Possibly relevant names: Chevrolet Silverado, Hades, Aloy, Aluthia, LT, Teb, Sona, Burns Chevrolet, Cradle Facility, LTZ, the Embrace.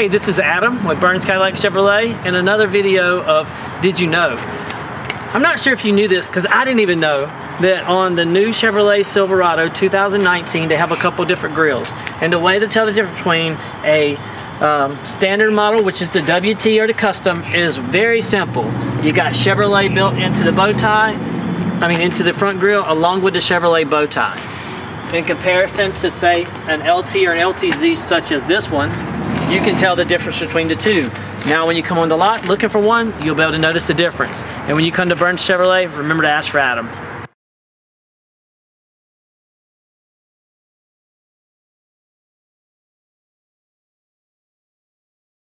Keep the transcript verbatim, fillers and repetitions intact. Hey, this is Adam with Burns Chevrolet and another video of Did You Know? I'm not sure if you knew this because I didn't even know that on the new Chevrolet Silverado two thousand nineteen they have a couple different grills. And the way to tell the difference between a um, standard model, which is the W T, or the custom, is very simple. You got Chevrolet built into the bow tie, I mean into the front grill, along with the Chevrolet bow tie. In comparison to, say, an L T or an L T Z such as this one, you can tell the difference between the two. Now when you come on the lot looking for one, you'll be able to notice the difference. And when you come to Burns Chevrolet, remember to ask for Adam.